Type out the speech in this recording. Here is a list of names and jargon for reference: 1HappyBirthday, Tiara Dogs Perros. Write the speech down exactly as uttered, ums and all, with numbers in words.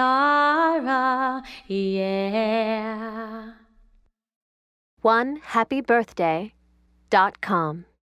Tiara, yeah. one happy birthday dot com